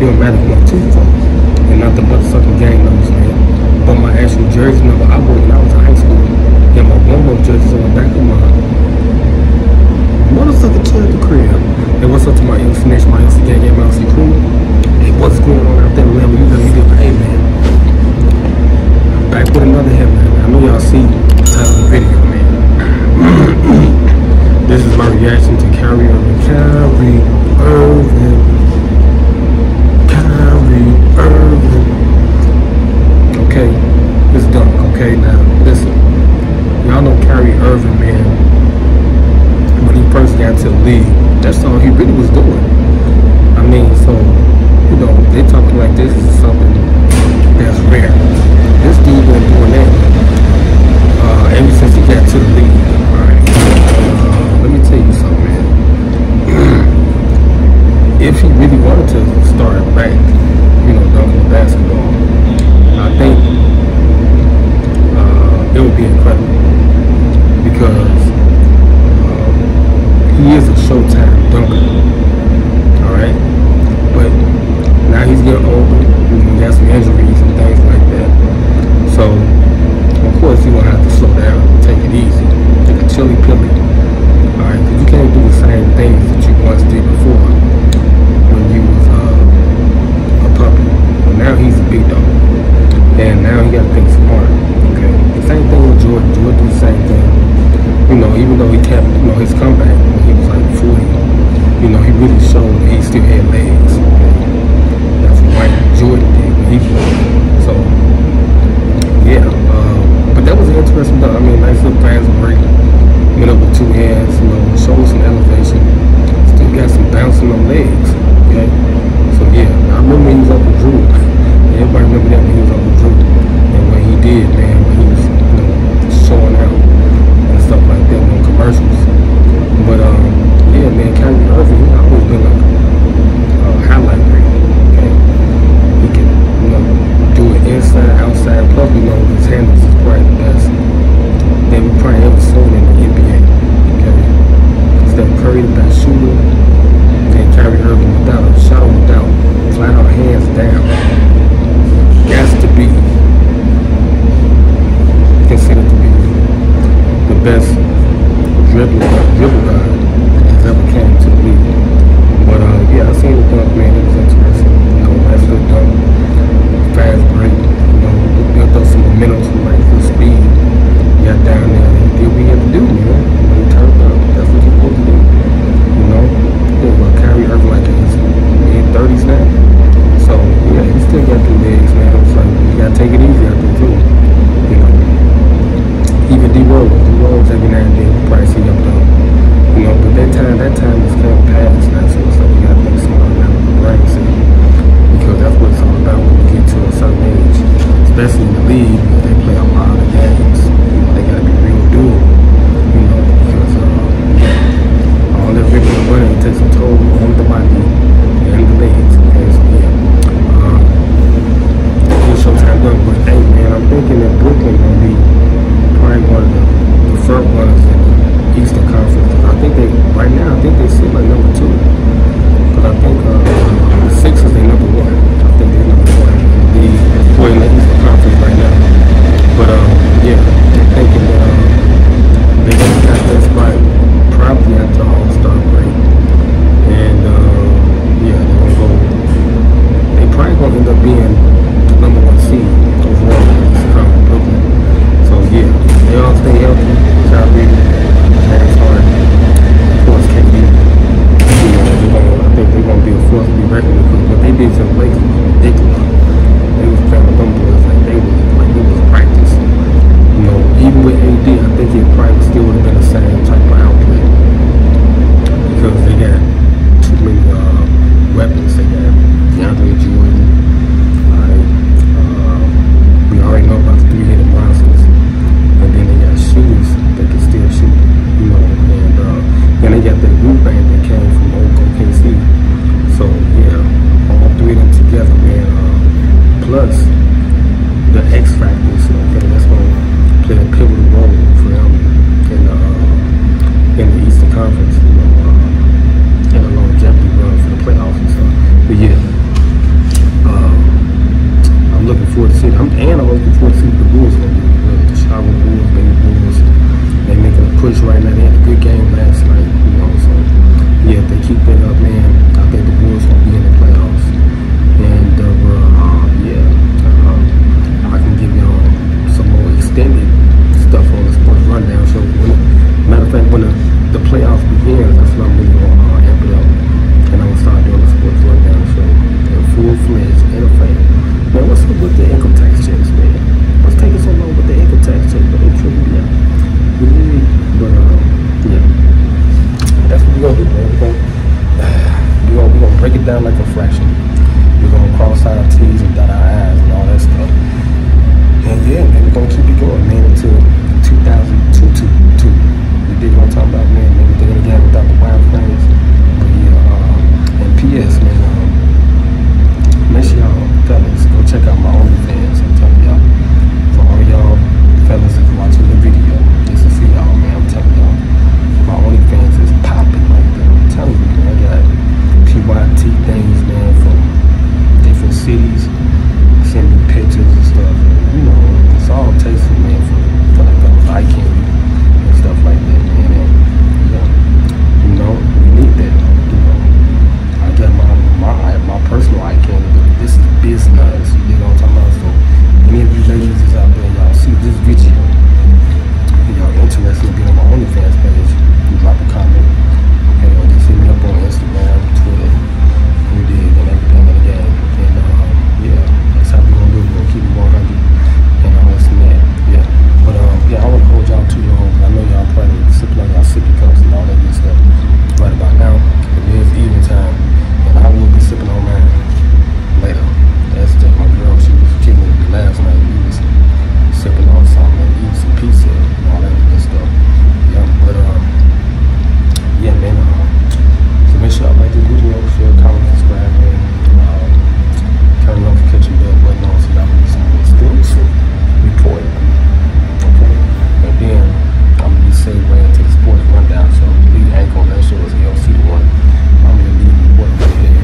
Illmatic 124, and not the motherfucking gang numbers, man. But my actual jersey number I wore when I was in high school, and my warm-up jersey's on the back of my motherfucking toy at the crib. And what's up to my LC Nation, my LC gang, and my LC crew? Hey, what's going on out there, man? You gotta be like, hey, man, I'm back with another hit, man. I know y'all see the title of the video, man. This is my reaction to Kyrie Irving. Okay, it's dunk, okay? Now, listen. Y'all know Kyrie Irving, man, when he first got to the league, that's all he really was doing. I mean, so, you know, they talking like this is something that's rare. This dude been doing that ever since he got to the league. If he really wanted to start back, you know, dunking the basketball, I think it would be incredible, because he is a showtime dunker, all right? But now he's getting older, he got some injuries and things like that. So, of course, you're going to have to slow down and take it easy, take a chili-pilly, all right? Because you can't do the same things that you once did before. Now he's a big dog, and now he got to think smart, okay? The same thing with Jordan. Jordan did the same thing. You know, even though he kept, you know, his comeback when he was like 40, you know, he really showed that he still had legs. That's what Jordan did when he played. So, yeah, but that was interesting, though. I mean, nice little fast break, went up with two hands, you know, showed some elevation, still got some bouncing on legs, okay? So, yeah, I remember he was up with Drew. Everybody remember that when he was on the Drew, and what he did, man, when he was, you know, showing out and stuff like that on commercials. But yeah, man, Kyrie Irving, I've always been like always before see the Bulls. The Chicago Bulls, baby Bulls. They making a push right now. They had a good game last night, you know. So yeah, if they keep it up, man, I think the Bulls will be in the playoffs. And I can give y'all some more extended stuff on the sports rundown. So matter of fact, when the playoffs begins, that's what I'm really gonna amp it up, and I'm gonna start doing the sports rundown. So in full fledged interface. Man, what's up with the income tax checks, man? What's taking so long with the income tax checks? But they treat me out. Yeah. That's what we're going to do, man. We're going to break it down like a fraction. We're going to cross our T's and dot our I's and all that stuff. And yeah, man, we're going to keep it going, man, until 2022. You dig what I'm talking about, man? Maybe they're going to get it without the wireframes. But yeah, and P.S., man, make sure y'all fellas go check out my OnlyFans. I'm telling y'all, for all y'all fellas that's watching the video, just to see y'all, man. I'm telling y'all, my OnlyFans is popping like that. I'm telling you, man, I got PYT things, man, from different cities, send me pictures and stuff. You know, it's all tasty, man, for the fellas I can and stuff like that, man. And, you know, we need that. You know, I got my personal eye candy. This is business, you know what I'm talking about? So, any of you ladies is out there, y'all see this video, y'all interested in being on my OnlyFans page, you drop a comment, and you just hit me up on Instagram, Twitter, you dig, and everything in the game. And, yeah, that's how we're going to do it. We're going to keep it 100, and all this and that, yeah. But, yeah, I want to hold y'all too long, I know y'all probably sipping on y'all sippy cups and all that good stuff right about now. It is evening time, and I will be sipping on mine later. That's just my girl, she was killing me last night. We was sipping on something and eating some pizza and all that good stuff. Yeah, but yeah, man, so make sure y'all like this video, share, comment, subscribe, man. Turn the notification bell button on so y'all can see what's doing so report. Okay. And then I'm gonna be saved right into the sports rundown, so the lead anchor on that show is LC the one. I'm gonna lead the report over here.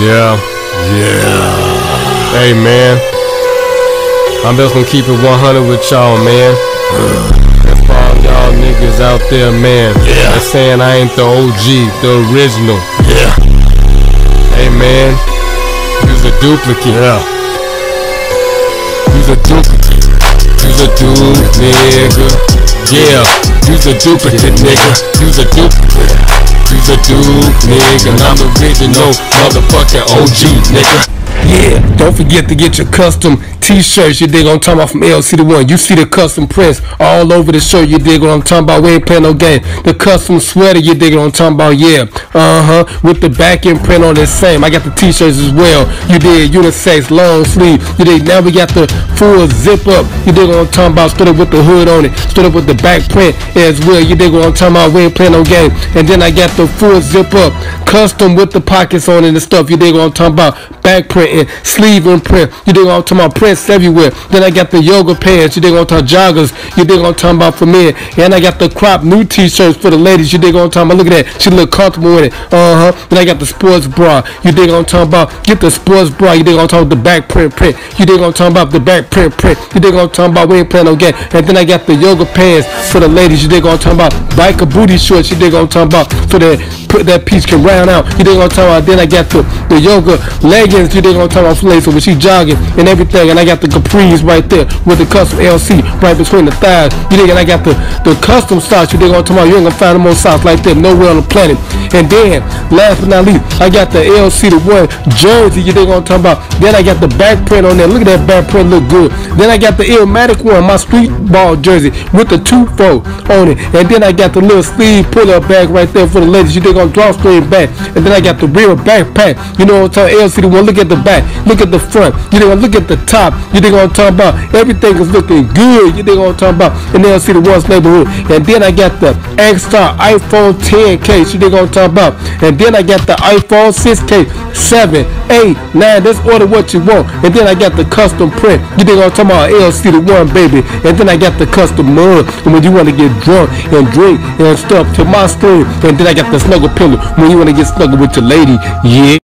Yeah. Hey, man. I'm just gonna keep it 100 with y'all, man. That's for all y'all niggas out there, man. Yeah. They're saying I ain't the OG, the original. Yeah. Hey, man. You's a duplicate. Yeah. You's a duplicate. You's a dude, nigga. Yeah. You's a duplicate, nigga. You's a duplicate. You's a dude, nigga, and I'm the original motherfucking OG, nigga. Yeah, don't forget to get your custom t-shirts, you dig what I'm talking about, from LC the one. You see the custom prints all over the shirt, you dig what I'm talking about. We ain't playing no game. The custom sweater, you dig what I'm talking about, yeah. With the back end print on the same. I got the t-shirts as well. You dig, unisex, long sleeve. You dig, now we got the full zip up. You dig what I'm talking about, stood up with the hood on it. Stood up with the back print as well. You dig what I'm talking about, we ain't playing no game. And then I got the full zip up. Custom with the pockets on it and stuff, you dig what I'm talking about. Back print and sleeve and print, you dig what I'm talking about, prints everywhere. Then I got the yoga pants, you dig what I'm talking about, joggers, you dig what I'm talking about, for men. And I got the crop new t-shirts for the ladies, you dig what I'm talking about. Look at that, she look comfortable with it. Then I got the sports bra, you dig what I'm talking about. Get the sports bra, you dig what I'm talking about, the back print, you dig what I'm talking about, the back print, you dig what I'm talking about, we ain't playing no game. And then I got the yoga pants for the ladies, you dig what I'm talking about. Biker booty shorts, you dig what I'm talking about, so that put that piece can round out, you dig what I'm talking about. Then I got the yoga leggings, you dig what I'm talking about, for lace, so when she jogging and everything. And I got the capris right there with the custom LC right between the thighs, you dig. And I got the custom socks, you dig what I'm talking about. You ain't gonna find no more socks like that nowhere on the planet. And then last but not least, I got the LC the one jersey, you dig what I'm talking about. Then I got the back print on there, look at that back print, look good. Then I got the Illmatic one, my street ball jersey with the 2-4 on it. And then I got the little sleeve pull up bag right there for the ladies, you dig on drawstring bag. back, and then I got the rear backpack. You know what I'm talking about? LC the one, look at the back, look at the front, you know, look at the top, you think I'm talking about? Everything is looking good, you think I'm talking about? And then LC the one's neighborhood. And then I got the X-Star iPhone 10 case, you think I'm talking about? And then I got the iPhone 6 case, 7, 8, 9, let's order what you want. And then I got the custom print, you think I'm talking about? LC the one, baby. And then I got the custom mug, and when you want to get drunk and drink and stuff to my story. And then I got the snuggle pillow when you want to get snuggled with your lady, yeah.